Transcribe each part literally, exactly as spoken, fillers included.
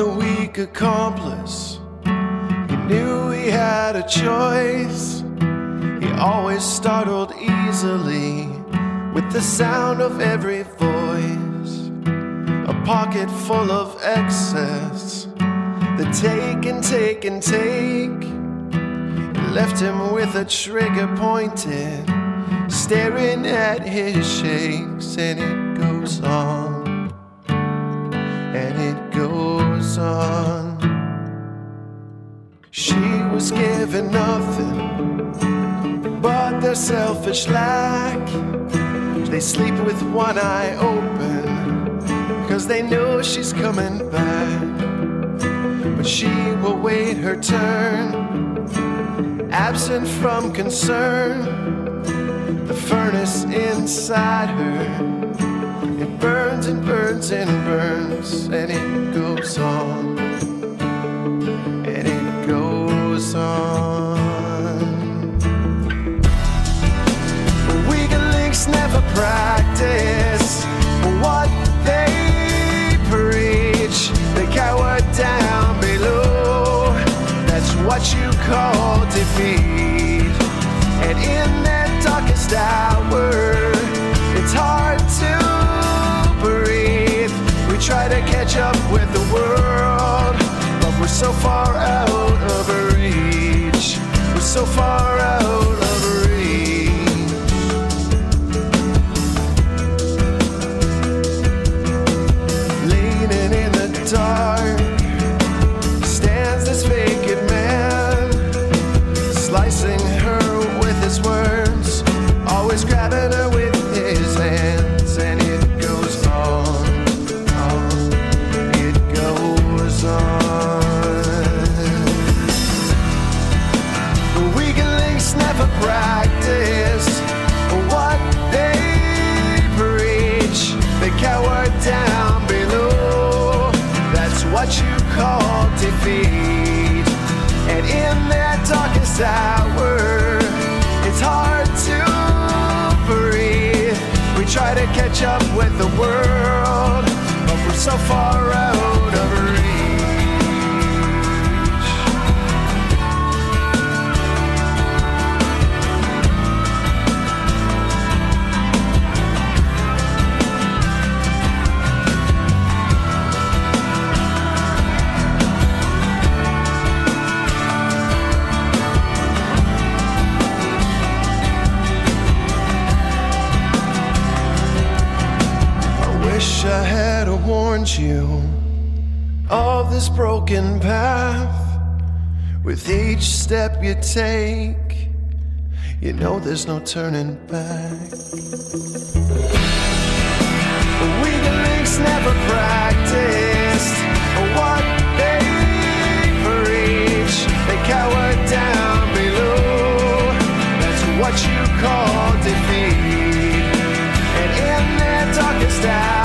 the weak accomplice. He knew he had a choice. He always startled easily with the sound of every voice. A pocket full of excess, the take and take and take. It left him with a trigger pointed, staring at his shakes. And it goes on, and it goes on. She was given nothing but their selfish lack. They sleep with one eye open, cause they know she's coming back. But she will wait her turn, absent from concern. The furnace inside her, it burns and burns and burns, and it goes on, and it goes on. Weaker links never practice what they preach. They cower down below, that's what you call defeat. And in their darkest hour, it's hard to try to catch up with the world, but we're so far out of reach. We're so far out of reach. Leaning in the dark stands this vacant man, slicing her with his words, always grabbing her with his hands. And it goes on, on. Weaker links never practice what they preach. They cower down below, that's what you call defeat. And in their darkest hour, it's hard to breathe. We try to catch up with the world, but we're so far out of reach. I had warned you of this broken path. With each step you take, you know there's no turning back. Weaker links never practiced what they preach. They cower down below, that's what you call defeat. And in their darkest hour,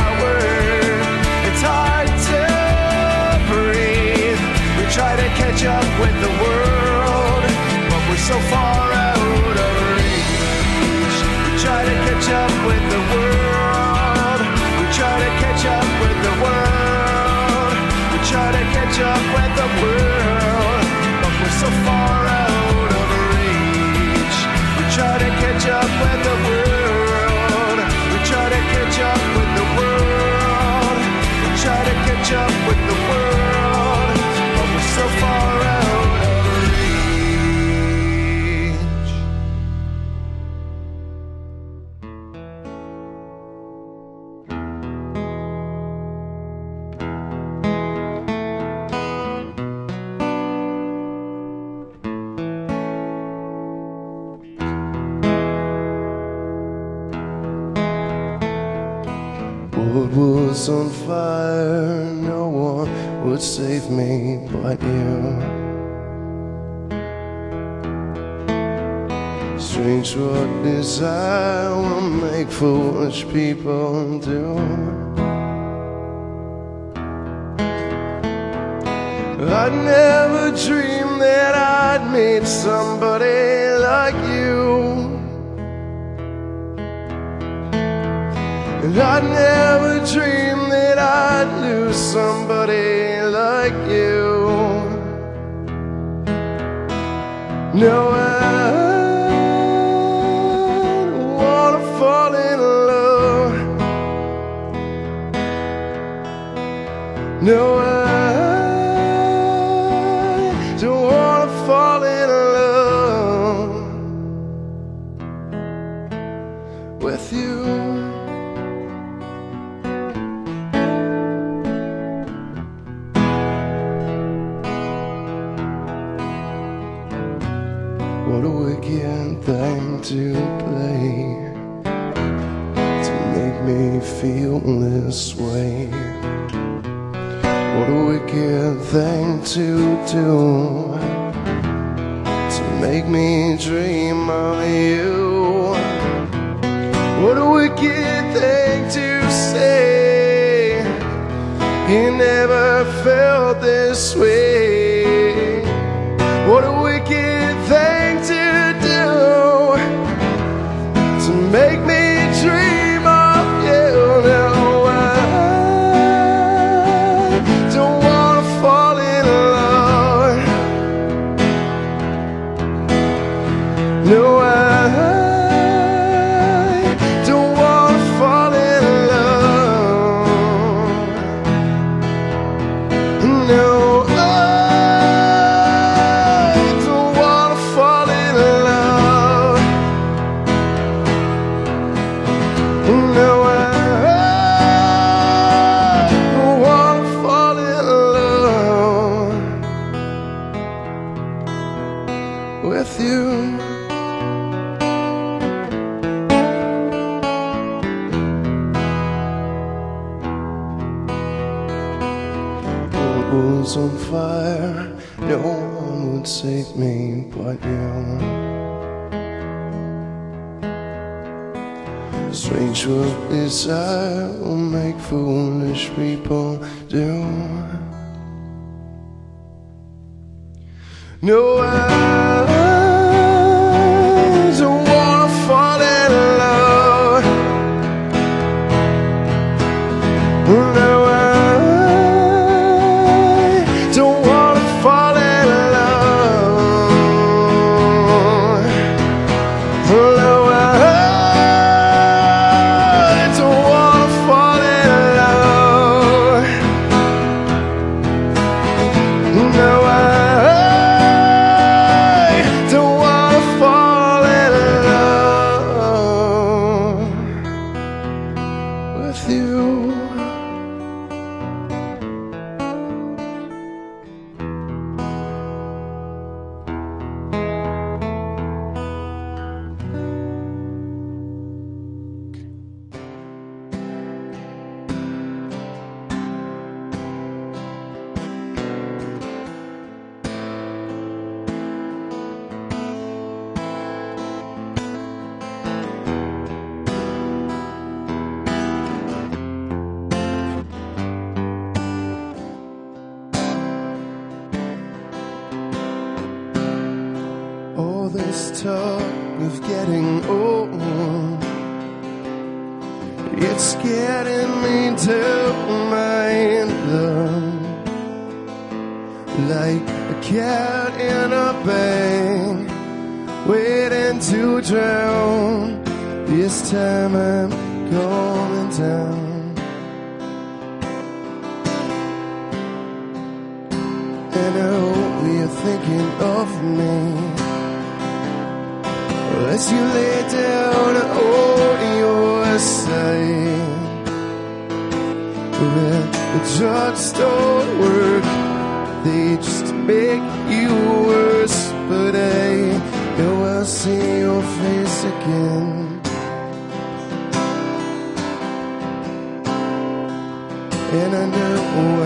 try to catch up with the world, but we're so far out of reach. We try to catch up with the world. We try to catch up with the world. We try to catch up with the world, but we're so far out of reach. We try to catch up with the world. We try to catch up with the world. We try to catch up with the world. So far out of reach. What was on fire, no one would save me but you. Strange what desire will make foolish people do. I never dreamed that I'd meet somebody like you. And I never dreamed that I'd lose somebody like you. like you. No, I don't wanna fall in love. No, I don't wanna fall in love with you. What a wicked thing to play, to make me feel this way. What a wicked thing to do, to make me dream of you. What a wicked thing to say, you never felt this way. What a wicked thing to do, to make me dream of you. No, I don't wanna fall in love. No, I don't wanna fall in love. No, I with you. The world's on fire, no one would save me but you. Strange what desire will make foolish people do. No, I this talk of getting old, it's getting me to mind love, like a cat in a bag, waiting to drown. This time I'm going down. And I hope you're thinking of me as you lay down on your side, where the drugs don't work, they just make you worse. But I know I'll see your face again. And I know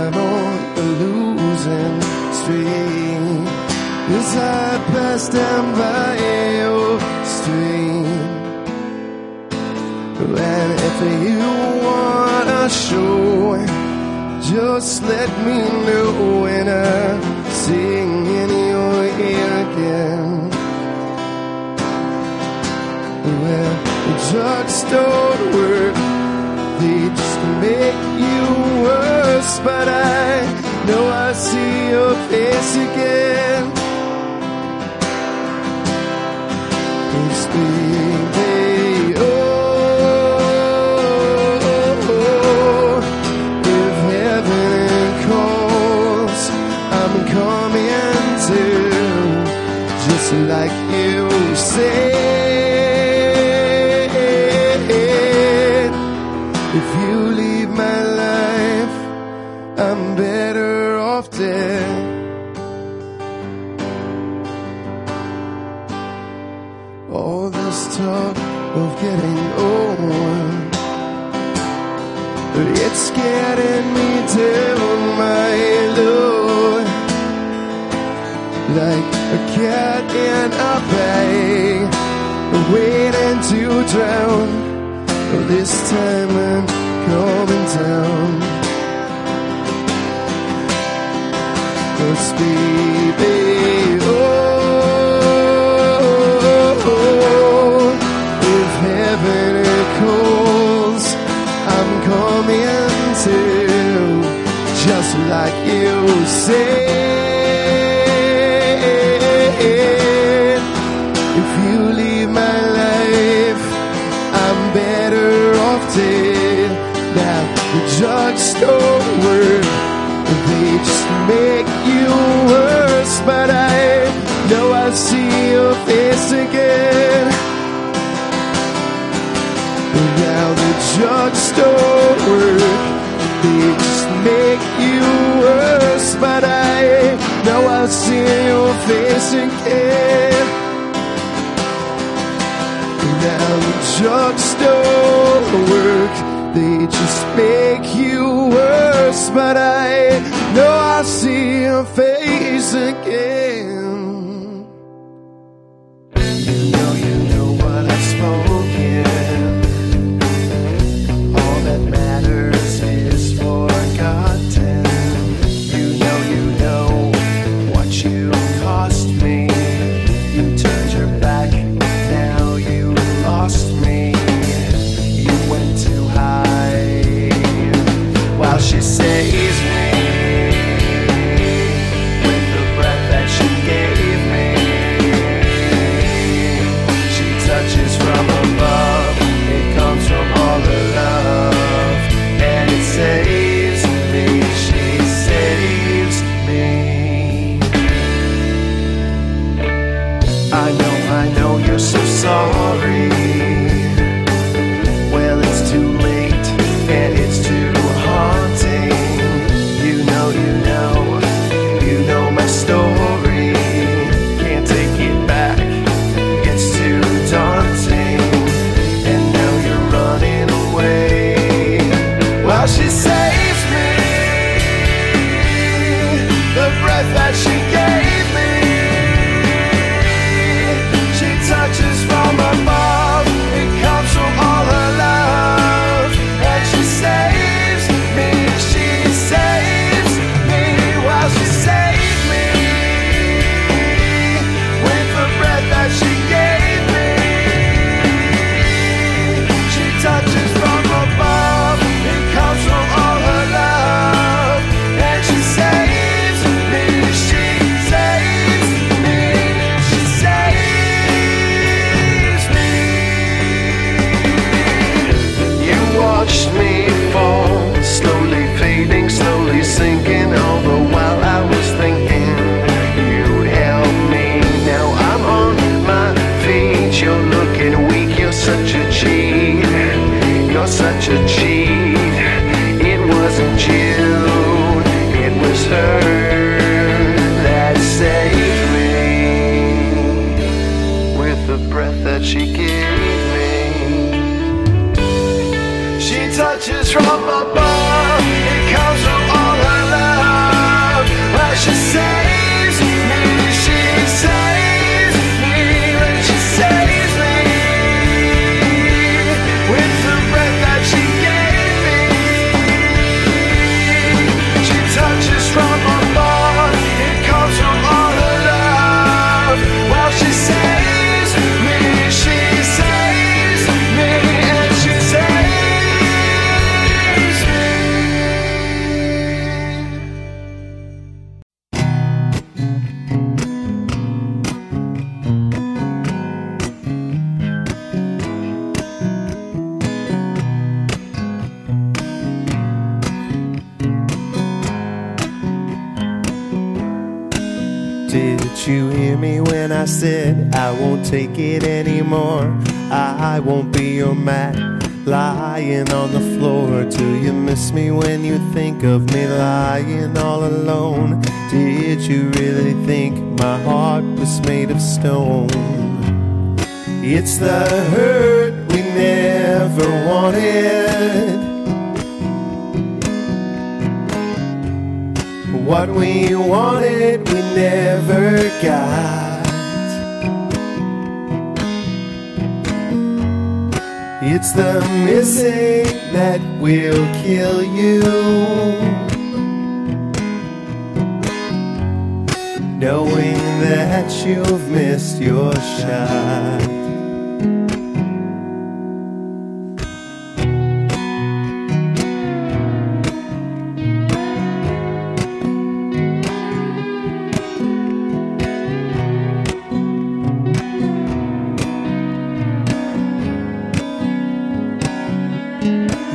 I'm on the losing streak, as I pass down by you. And if you wanna show, just let me know when I sing in your ear again. Well, the drugs don't work, they just make you worse. But I know I see your face again. Please leave me, oh, oh, oh. If heaven calls, I'm coming to, just like you said. If you leave my life, I'm better off dead. All this talk of getting old, but it's getting me down, my Lord, like a cat in a bag, waiting to drown. But this time I'm coming down. Just baby, oh, oh, oh, if heaven calls, I'm coming to, just like you said. If you leave my life, I'm better off dead. Now the judge don't work, they just make you worse, but I know I'll see your face again. But now the judge don't work, they just make you worse, but I know I'll see your face again. But now the judge don't work, they just make you worse, but I know I'll see your face again. You know, you know what I've spoken. All that matters is forgotten. You know, you know what you cost me. You turned your back, now you lost me. You went too high while she saves me. She saves me, she saves me. Did you hear me when I said I won't take it anymore? I won't be your mat lying on the floor. Do you miss me when you think of me lying all alone? Did you really think my heart was made of stone? It's the hurt we never wanted, what we wanted we never got. It's the missing that will kill you. Knowing that you've missed your shot.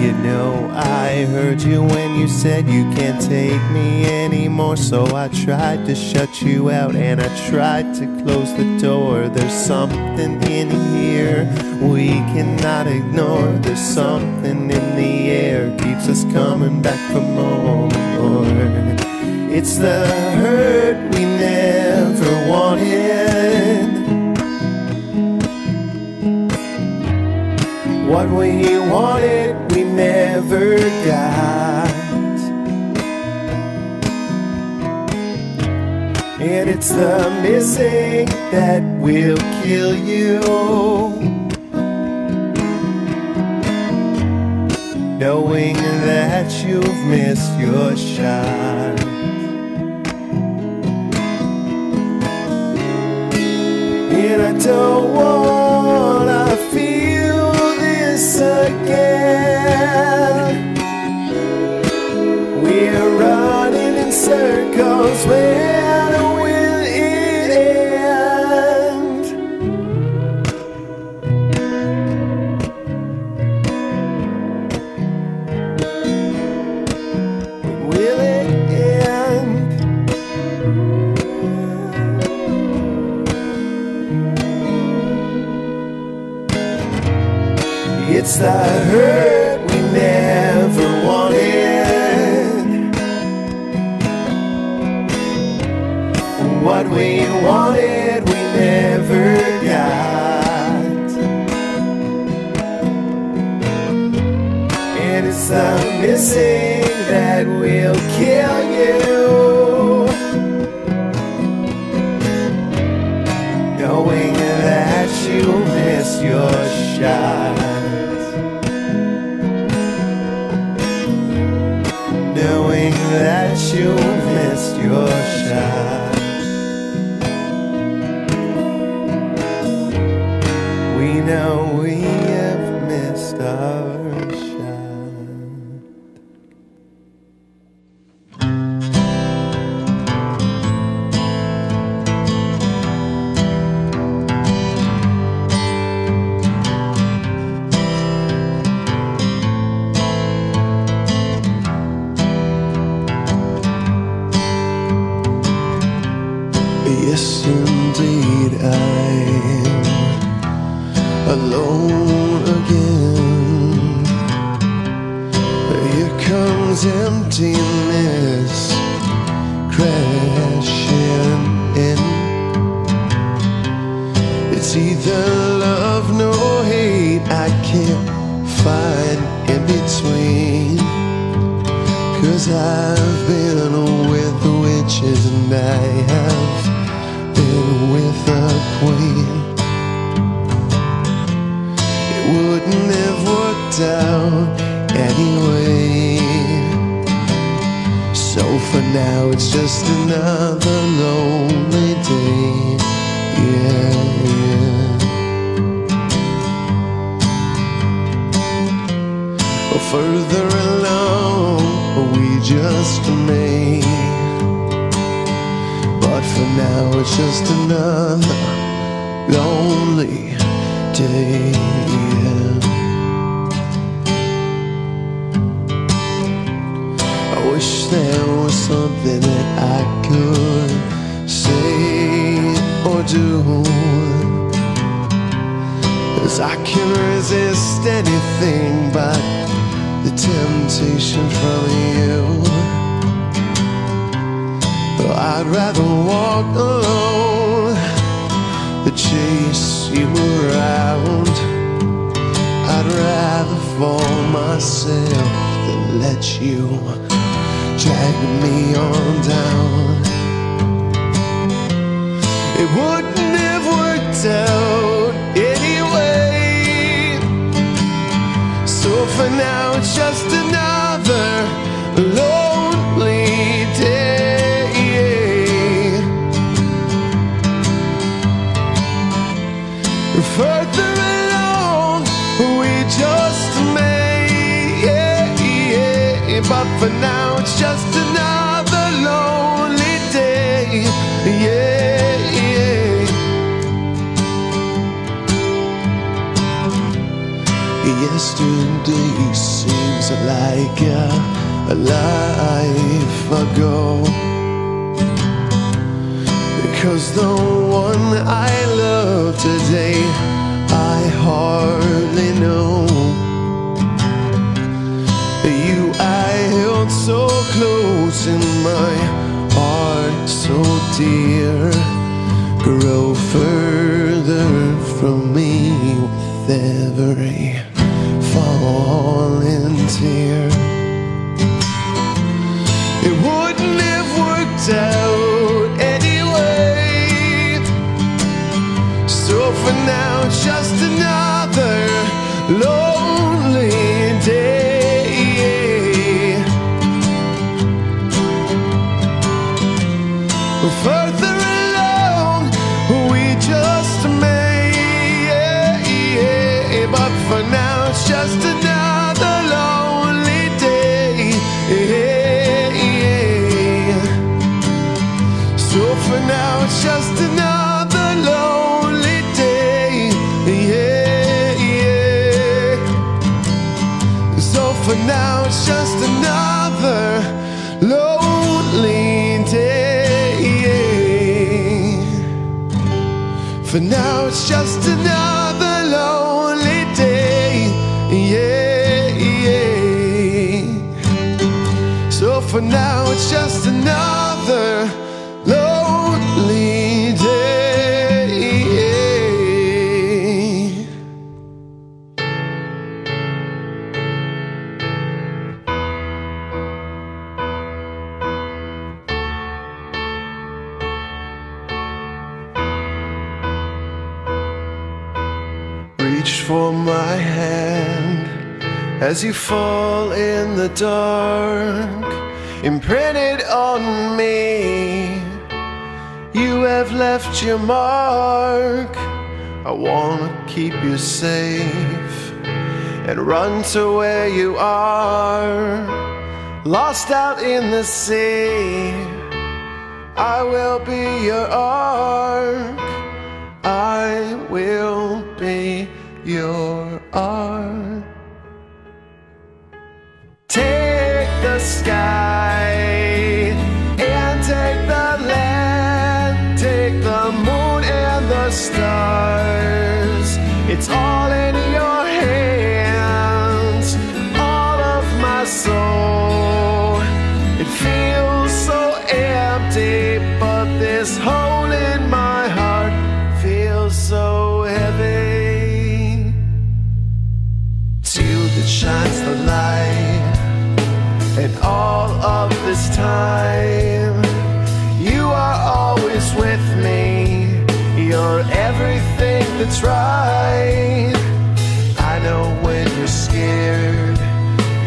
You know, I heard you when you said you can't take me anymore, so I tried to shut you out and I tried to close the door. There's something in here we cannot ignore. There's something in the air keeps us coming back for more. It's the hurt we never wanted, what we wanted we never got. And it's the missing that will kill you. Knowing that you've missed your shot. And I don't wanna feel this again. We're running in circles, where will it end? When will it end? It's the hurt we never wanted, what we wanted we never got. And it's the missing that will kill you. Knowing that you miss your shot. Knowing that you missed your shot. We know we have missed our shot. Yes, indeed, I'm alone again. Here comes emptiness crashing in. It's either love nor hate, I can't find in between. Cause I've been with the witches and I have with a queen. It wouldn't have worked out anyway. So for now it's just another lonely day. Yeah, yeah. Or further along we just may. But for now it's just another lonely day. I wish there was something that I could say. resist anything but the temptation from you. Though I'd rather walk alone than chase you around. I'd rather fall myself than let you drag me on down. It wouldn't have worked out anyway, so for now it's just another lonely day. Further along we just may, but for now it's just another lonely day. Yeah. Yesterday seems like a, a life ago, because the one I love today I hardly know. You I held so close in my heart, so dear, grow further from me with every falling tear. It wouldn't have worked out anyway, so for now just another lonely day. Further along we just may, but for now it's just another lonely day. So for now it's just another lonely day. So for now it's just another lonely day. For now it's just another lonely day. Yeah, yeah. So for now it's just another lonely day. Reach for my hand as you fall in the dark, imprinted on me. You have left your mark. I wanna keep you safe and run to where you are, lost out in the sea. I will be your ark. I will be your ark. Take the sky and take the land, take the moon and the stars. It's all in your hands, all of my soul. It feels so empty, but this hole in my heart feels so heavy. It's you that shines the light, and all of this time you are always with me. You're everything that's right. I know when you're scared,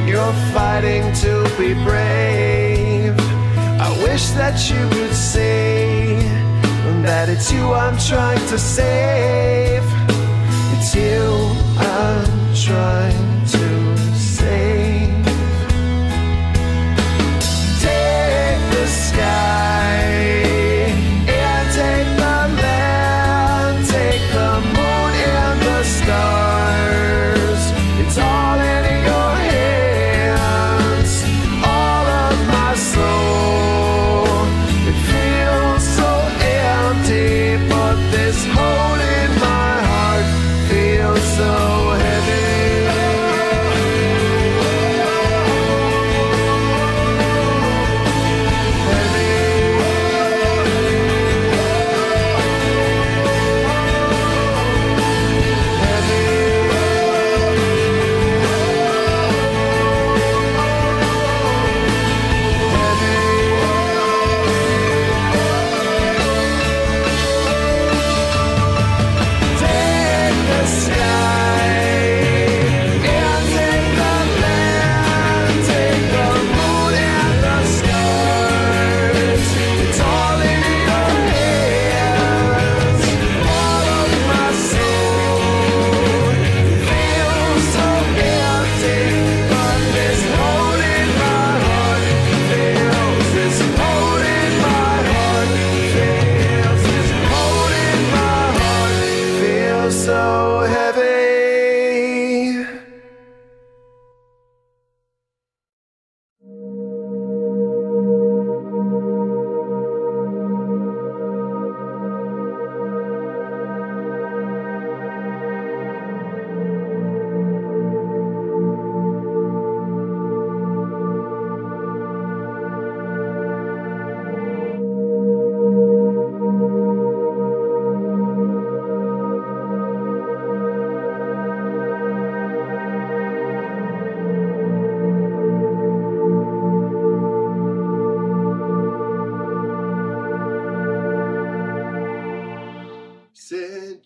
you're fighting to be brave. I wish that you could see that it's you I'm trying to save. It's you I'm trying to save. This hole in my heart feels so heavy.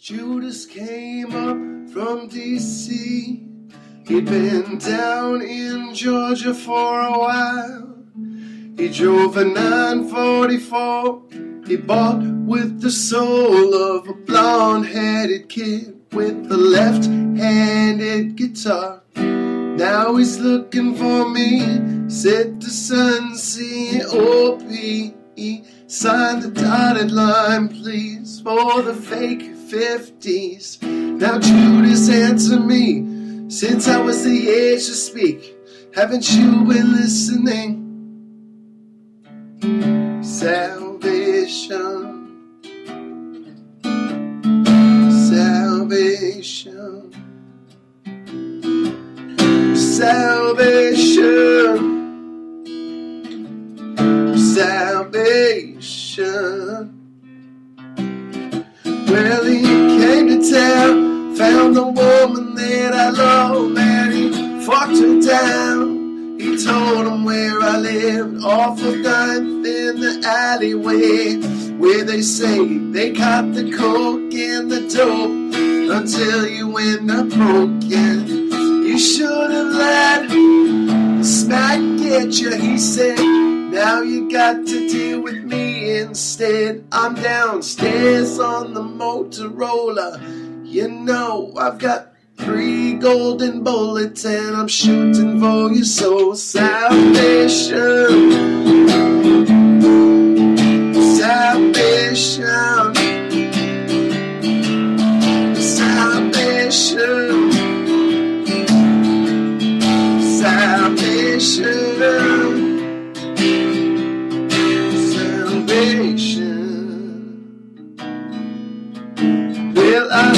Judas came up from D C He'd been down in Georgia for a while. He drove a nine forty-four. He bought with the soul of a blonde-headed kid with a left-handed guitar. Now he's looking for me, said the Sun C O P E. Sign the dotted line, please, for the fake fifties. Now Judas, answer me, since I was the age to speak, haven't you been listening? Salvation, salvation, salvation, salvation. Well, he came to town, found the woman that I love, and he fucked her down. He told him where I lived, off of ninth in the alleyway, where they say they caught the coke and the dope until you end up broken. You should have let smack get you, he said. Now you got to deal with me instead. I'm downstairs on the Motorola. You know I've got three golden bullets and I'm shooting for your soul. Salvation, salvation, salvation, salvation, salvation. Well, I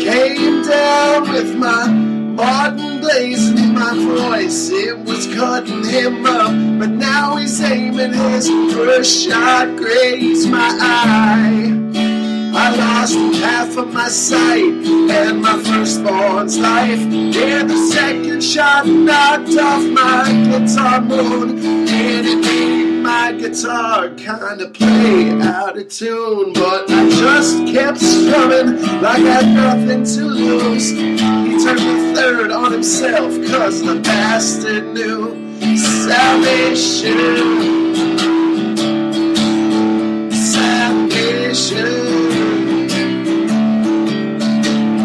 came down with my Martin Blaze in my voice. It was cutting him up, but now he's aiming his first shot, grazed my eye. I lost half of my sight and my firstborn's life. Then the second shot knocked off my guitar moon, and it made my guitar kinda play out of tune, but I just kept strumming like I had nothing to lose. He turned the third on himself, cause the bastard knew. Salvation, salvation,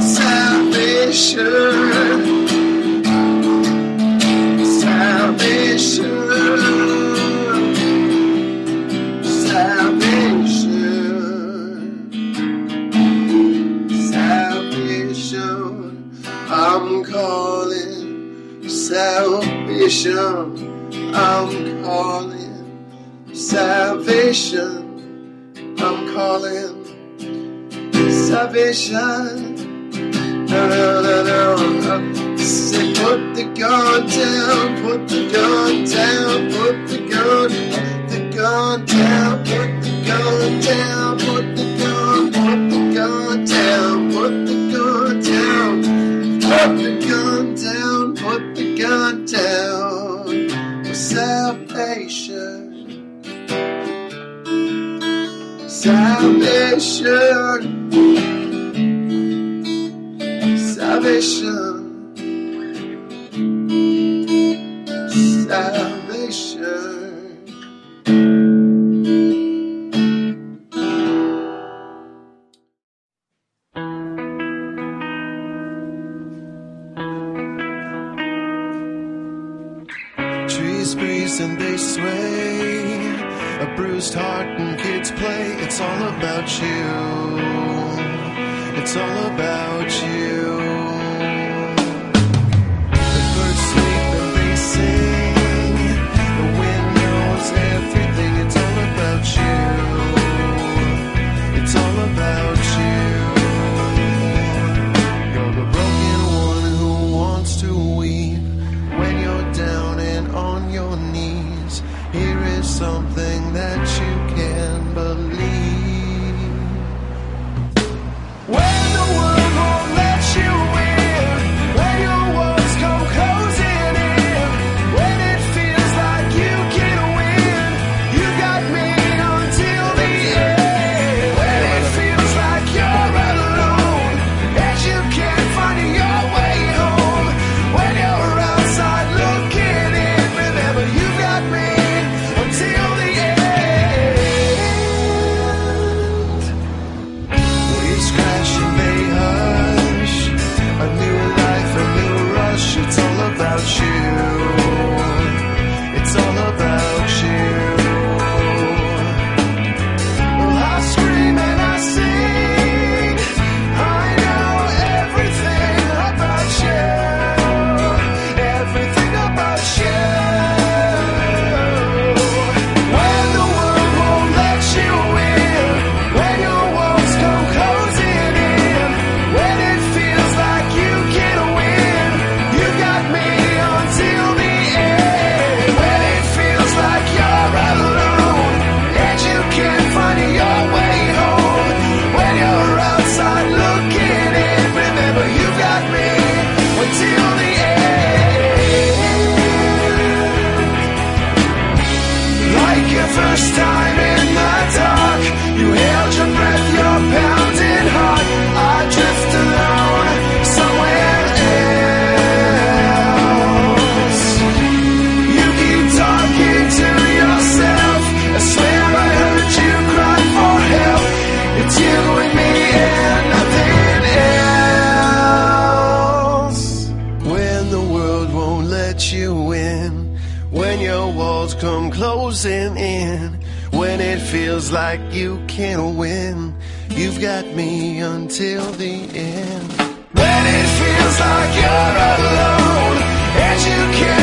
salvation, salvation, salvation, salvation. I'm calling salvation. I'm calling salvation. I'm calling salvation. No, no, no, no. Say, put the gun down. Put the gun down. Put the gun down. Gun down, put the gun down, put the gun, put the gun down, put the gun down, put the gun down, put the gun down. Salvation, salvation, salvation, salvation. And they sway, a bruised heart and kids play. It's all about you, it's all about you. The birds sleep and they sing, the wind knows everything. It's all about you, it's all about you. You're the broken one who wants to weep when you're down and on your knees. Here is something that you can believe. When the world feels like you can't win. You've got me until the end. When it feels like you're alone and you can't